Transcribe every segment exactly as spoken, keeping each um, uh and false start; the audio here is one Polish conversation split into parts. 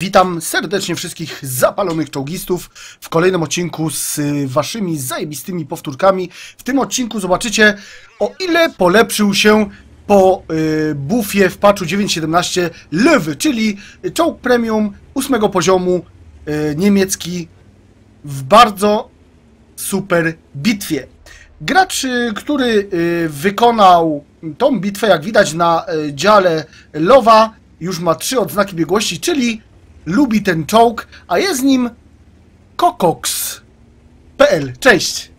Witam serdecznie wszystkich zapalonych czołgistów w kolejnym odcinku z waszymi zajebistymi powtórkami. W tym odcinku zobaczycie, o ile polepszył się po y, buffie w patchu dziewięć siedemnaście Löwe, czyli czołg premium ósmego poziomu y, niemiecki w bardzo super bitwie. Gracz, który y, wykonał tą bitwę, jak widać na y, dziale Löwa, już ma trzy odznaki biegłości, czyli lubi ten czołg, a jest nim Kokox kropka pe el. Cześć!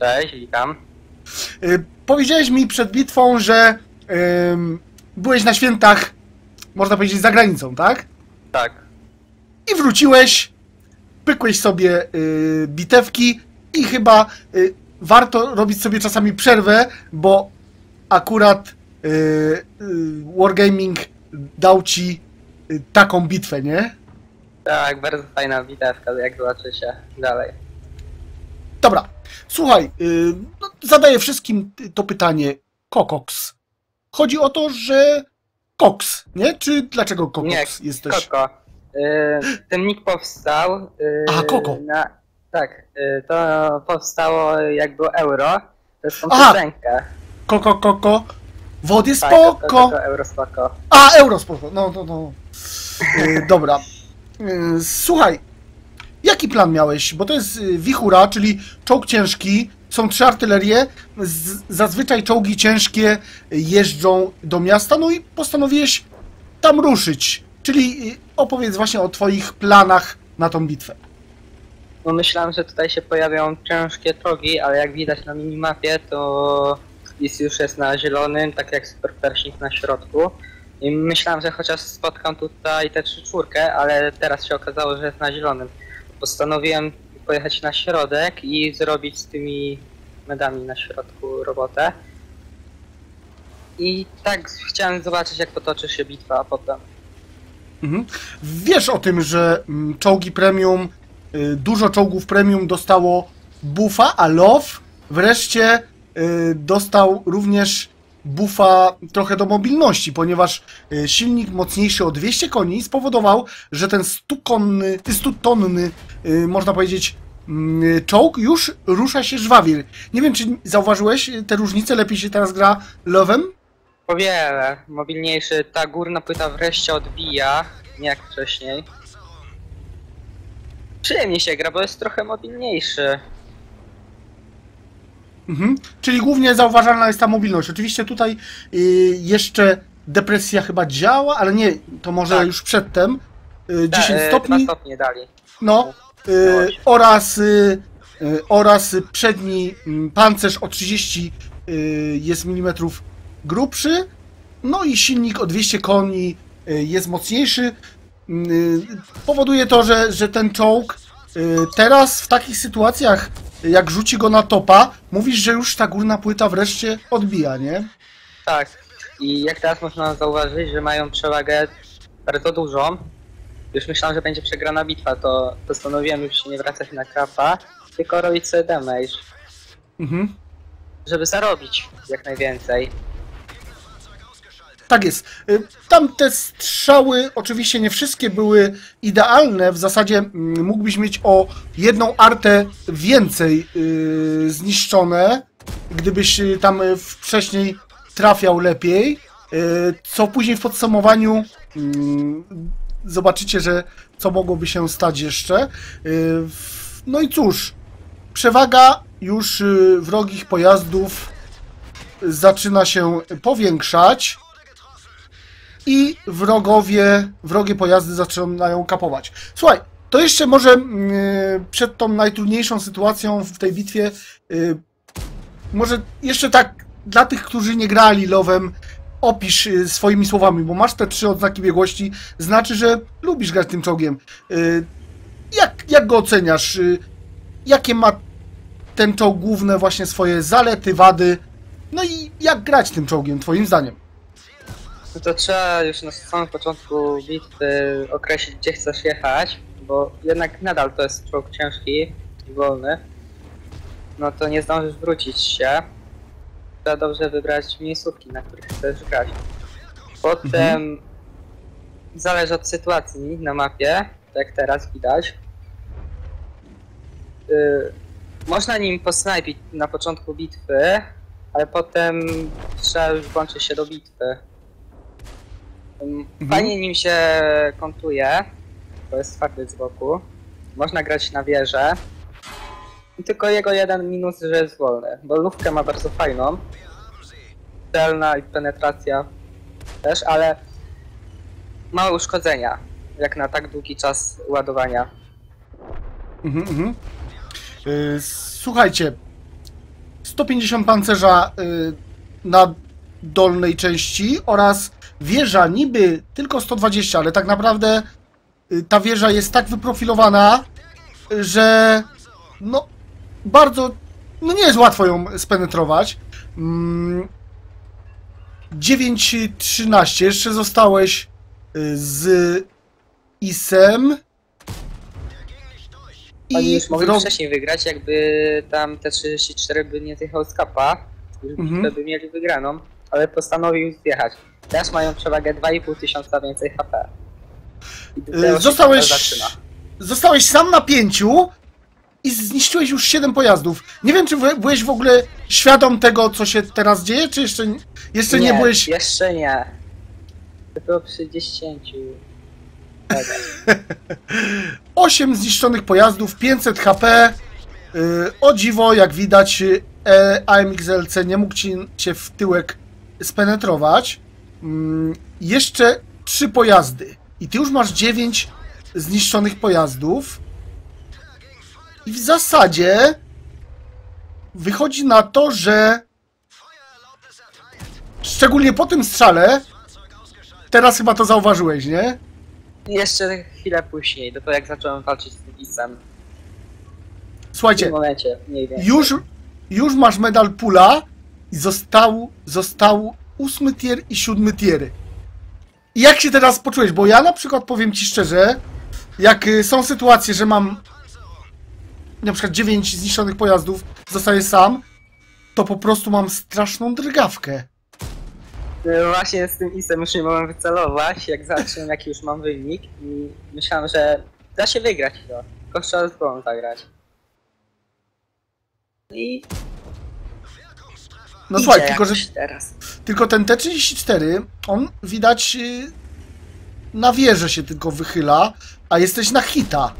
Cześć, witam. Y, powiedziałeś mi przed bitwą, że y, byłeś na świętach, można powiedzieć, za granicą, tak? Tak. I wróciłeś, pykłeś sobie y, bitewki i chyba y, warto robić sobie czasami przerwę, bo akurat y, y, Wargaming dał ci taką bitwę, nie? Tak, bardzo fajna bitewka, jak zobaczy się dalej. Dobra, słuchaj, yy, no, zadaję wszystkim to pytanie. Kokox. Chodzi o to, że Koks, nie? Czy dlaczego Kokox nie, jesteś? Koko. Yy, ten nick powstał. Yy, A, Koko. Na, tak, yy, to powstało jak było euro. To jest ręka. Koko, Koko. Wody spoko. Tak, to, to, to euro spoko. A, euro spoko. No, no, no. Yy, dobra. Yy, słuchaj, jaki plan miałeś? Bo to jest wichura, czyli czołg ciężki. Są trzy artylerie. Z zazwyczaj czołgi ciężkie jeżdżą do miasta. No i postanowiłeś tam ruszyć. Czyli opowiedz właśnie o twoich planach na tą bitwę. No myślałem, że tutaj się pojawią ciężkie czołgi, ale jak widać na minimapie, to jest już jest na zielonym, tak jak super persik na środku. I myślałem, że chociaż spotkam tutaj tę trzy czwórkę, ale teraz się okazało, że jest na zielonym. Postanowiłem pojechać na środek i zrobić z tymi medami na środku robotę. I tak chciałem zobaczyć, jak potoczy się bitwa, a potem. Mhm. Wiesz o tym, że czołgi premium, dużo czołgów premium dostało buffa, a Löwe wreszcie dostał również buffa trochę do mobilności, ponieważ silnik mocniejszy o dwieście koni spowodował, że ten stukonny, stutonny, można powiedzieć, czołg już rusza się żwawiej. Nie wiem, czy zauważyłeś te różnice, lepiej się teraz gra Löwem? O wiele mobilniejszy, ta górna płyta wreszcie odbija, nie jak wcześniej. Przyjemnie się gra, bo jest trochę mobilniejszy. Mhm. Czyli głównie zauważalna jest ta mobilność. Oczywiście tutaj y, jeszcze depresja chyba działa, ale nie, to może tak. Już przedtem. Y, dziesięć stopni. dwa stopnie dali. No, y, oraz, y, y, oraz przedni pancerz o trzydzieści y, jest milimetrów grubszy. No i silnik o dwieście koni y, jest mocniejszy. Y, powoduje to, że, że ten czołg y, teraz w takich sytuacjach, jak rzuci go na topa, mówisz, że już ta górna płyta wreszcie odbija, nie? Tak. I jak teraz można zauważyć, że mają przewagę bardzo dużą. Już myślałem, że będzie przegrana bitwa, to postanowiłem już się nie wracać na krapa, tylko robić sobie damage. Mhm. Żeby zarobić jak najwięcej. Tak jest. Tamte strzały oczywiście nie wszystkie były idealne. W zasadzie mógłbyś mieć o jedną artę więcej yy, zniszczone, gdybyś tam wcześniej trafiał lepiej. Yy, co później w podsumowaniu yy, zobaczycie, że co mogłoby się stać jeszcze. Yy, no i cóż, przewaga już yy, wrogich pojazdów zaczyna się powiększać. I wrogowie, wrogie pojazdy zaczynają kapować. Słuchaj, to jeszcze może yy, przed tą najtrudniejszą sytuacją w tej bitwie, yy, może jeszcze tak dla tych, którzy nie grali Löwem, opisz yy, swoimi słowami, bo masz te trzy odznaki biegłości, znaczy, że lubisz grać tym czołgiem. Yy, jak, jak go oceniasz? Yy, jakie ma ten czołg główne właśnie swoje zalety, wady? No i jak grać tym czołgiem, twoim zdaniem? No to trzeba już na samym początku bitwy określić, gdzie chcesz jechać, bo jednak nadal to jest czołg ciężki i wolny, no to nie zdążysz wrócić się. Trzeba dobrze wybrać miejscówki, na których chcesz grać. Potem mhm. zależy od sytuacji na mapie, tak teraz widać. Yy, można nim posnajpić na początku bitwy, ale potem trzeba już włączyć się do bitwy. Fajnie nim się kontuje, bo jest twardy z boku. Można grać na wieżę. I tylko jego jeden minus, że jest wolny, bo lufkę ma bardzo fajną. Celna i penetracja też, ale małe uszkodzenia, jak na tak długi czas ładowania. Mhm, mhm. Yy, słuchajcie, sto pięćdziesiąt pancerza yy, na dolnej części oraz wieża niby tylko sto dwadzieścia, ale tak naprawdę yy, ta wieża jest tak wyprofilowana, yy, że no bardzo, no nie jest łatwo ją spenetrować. Mm, dziewięć trzynaście, jeszcze zostałeś yy, z Isem. Oni już mogli rok... wcześniej wygrać, jakby tam te trzydzieści cztery by nie zjechał z kapa, już mhm. by mieli wygraną, ale postanowił zjechać. Teraz mają przewagę dwa i pół tysiąca więcej H P. Zostałeś, zostałeś sam na pięciu i zniszczyłeś już siedem pojazdów. Nie wiem, czy byłeś w ogóle świadom tego, co się teraz dzieje, czy jeszcze, jeszcze nie, nie byłeś... jeszcze nie. To było przy dziesięciu. osiem zniszczonych pojazdów, pięćset H P. Yy, o dziwo, jak widać, e, A M X L C nie mógł ci, cię w tyłek spenetrować. Yy, jeszcze trzy pojazdy. I ty już masz dziewięć zniszczonych pojazdów. I w zasadzie wychodzi na to, że szczególnie po tym strzale, teraz chyba to zauważyłeś, nie? Jeszcze chwilę później, do tego jak zacząłem walczyć z Isem. Słuchajcie, w tym momencie, mniej więcej. Już, już masz medal Pula i został, został ósmy tier i siódmy tier. I jak się teraz poczułeś? Bo ja na przykład powiem ci szczerze, jak są sytuacje, że mam na przykład dziewięć zniszczonych pojazdów, zostaję sam, to po prostu mam straszną drgawkę. Właśnie z tym Isem już nie mogłem wycelować, jak zacząłem, jaki już mam wynik i myślałem, że da się wygrać to, tylko trzeba z głową zagrać. I... No słuchaj, tylko że teraz. Tylko ten T trzydzieści cztery, on widać na wieżę się tylko wychyla, a jesteś na hita.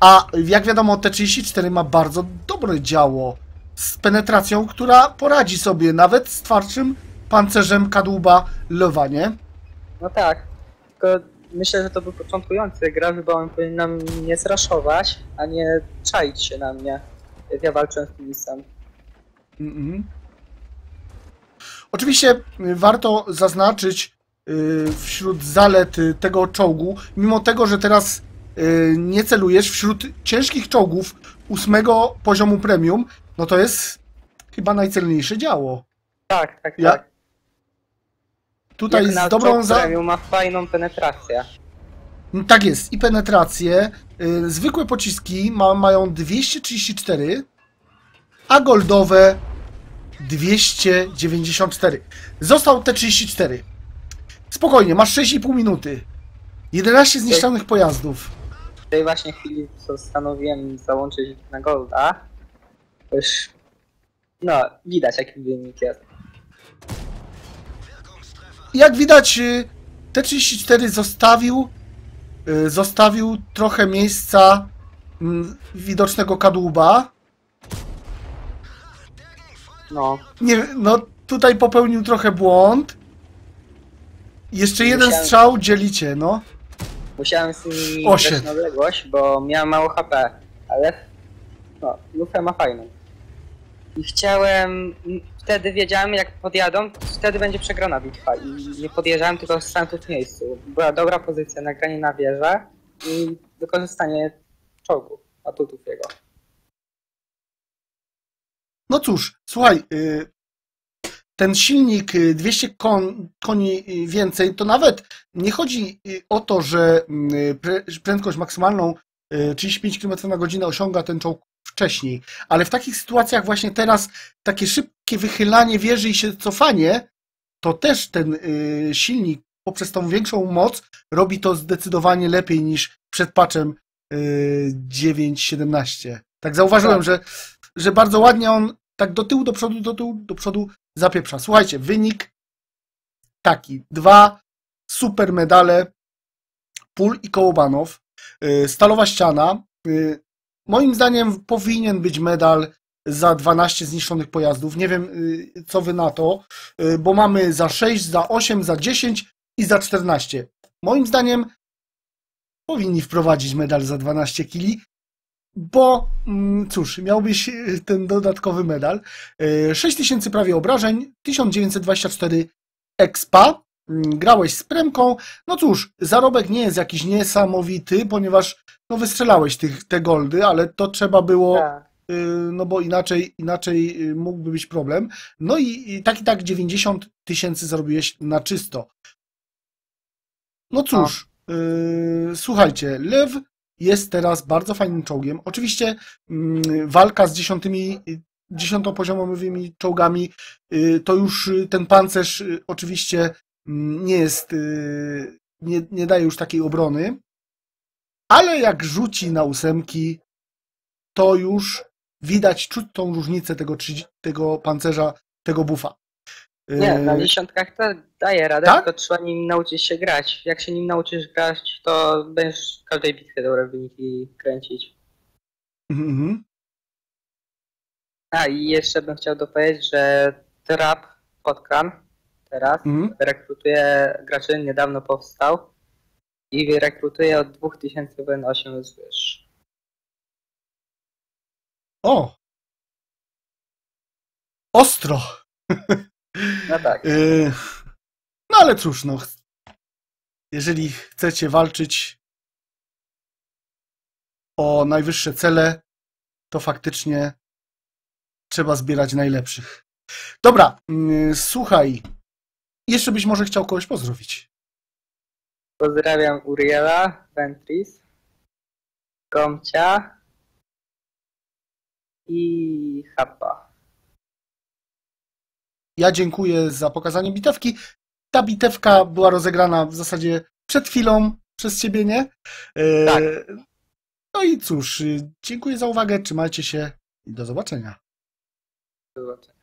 A jak wiadomo, T trzydzieści cztery ma bardzo dobre działo z penetracją, która poradzi sobie nawet z twardszym pancerzem kadłuba Löwa, nie? No tak, tylko myślę, że to był początkujący gracz, bo on powinien na mnie zraszować, a nie czaić się na mnie, jak ja walczyłem z tym Isem. Mm-mm. Oczywiście warto zaznaczyć yy, wśród zalet tego czołgu, mimo tego, że teraz yy, nie celujesz, wśród ciężkich czołgów ósmego poziomu premium, no to jest chyba najcelniejsze działo. Tak, tak, ja... tak. Tutaj jak z dobrą za... ma fajną penetrację. Tak jest, i penetrację. Yy, zwykłe pociski ma, mają dwieście trzydzieści cztery, a goldowe dwieście dziewięćdziesiąt cztery. Został T trzydzieści cztery. Spokojnie, masz sześć i pół minuty. jedenaście zniszczonych tej... pojazdów. W tej właśnie chwili postanowiłem załączyć na golda. Już... No, widać jaki wynik jest. Jak widać, T trzydzieści cztery zostawił, zostawił trochę miejsca widocznego kadłuba. No. Nie, no tutaj popełnił trochę błąd. Jeszcze jeden musiałem, strzał dzielicie, no. Musiałem z nim grać na odległość, bo miałem mało H P, ale no, lufę ma fajną. I chciałem, wtedy wiedziałem, jak podjadą, wtedy będzie przegrana bitwa i nie podjeżdżałem, tylko stałem tu w miejscu. Była dobra pozycja na granie na wieżę i wykorzystanie czołgu, atutów jego. No cóż, słuchaj, ten silnik dwieście koni więcej, to nawet nie chodzi o to, że prędkość maksymalną trzydzieści pięć kilometrów na godzinę osiąga ten czołg wcześniej. Ale w takich sytuacjach właśnie teraz takie szybkie wychylanie wieży i się cofanie, to też ten silnik poprzez tą większą moc robi to zdecydowanie lepiej niż przed patchem dziewięć siedemnaście. Tak zauważyłem, że, że bardzo ładnie on tak do tyłu, do przodu, do tyłu, do przodu zapieprza. Słuchajcie, wynik taki. Dwa super medale Pól i Kołobanow. Stalowa ściana. Moim zdaniem powinien być medal za dwanaście zniszczonych pojazdów. Nie wiem, co wy na to, bo mamy za sześć, za osiem, za dziesięć i za czternaście. Moim zdaniem powinni wprowadzić medal za dwanaście kili, bo cóż, miałbyś ten dodatkowy medal. sześć tysięcy prawie obrażeń, tysiąc dziewięćset dwadzieścia cztery expa. Grałeś z premką, no cóż, zarobek nie jest jakiś niesamowity, ponieważ no wystrzelałeś tych, te goldy, ale to trzeba było, tak. y, no bo inaczej, inaczej mógłby być problem. No i, i tak i tak dziewięćdziesiąt tysięcy zarobiłeś na czysto. No cóż, y, słuchajcie, Lew jest teraz bardzo fajnym czołgiem. Oczywiście y, walka z dziesiątymi... dziesiątą poziomowymi czołgami, y, to już ten pancerz y, oczywiście nie jest, nie, nie daje już takiej obrony, ale jak rzuci na ósemki, to już widać, czuć tą różnicę tego, tego pancerza, tego bufa. Nie, na dziesiątkach to daje radę, tak? Tylko trzeba nim nauczyć się grać. Jak się nim nauczysz grać, to będziesz w każdej bitwie dobre wyniki kręcić. Mhm. A i jeszcze bym chciał dopowiedzieć, że Trap Podcast teraz mm. rekrutuje graczy, niedawno powstał i rekrutuje od dwóch tysięcy w N osiem wzwyż. O! Ostro! No tak. Yy, no ale cóż, no. Jeżeli chcecie walczyć o najwyższe cele, to faktycznie trzeba zbierać najlepszych. Dobra, yy, słuchaj. Jeszcze byś może chciał kogoś pozdrowić. Pozdrawiam Uriela, Ventris, Komcia i Hapa. Ja dziękuję za pokazanie bitewki. Ta bitewka była rozegrana w zasadzie przed chwilą przez ciebie, nie? Tak. No i cóż, dziękuję za uwagę, trzymajcie się i do zobaczenia. Do zobaczenia.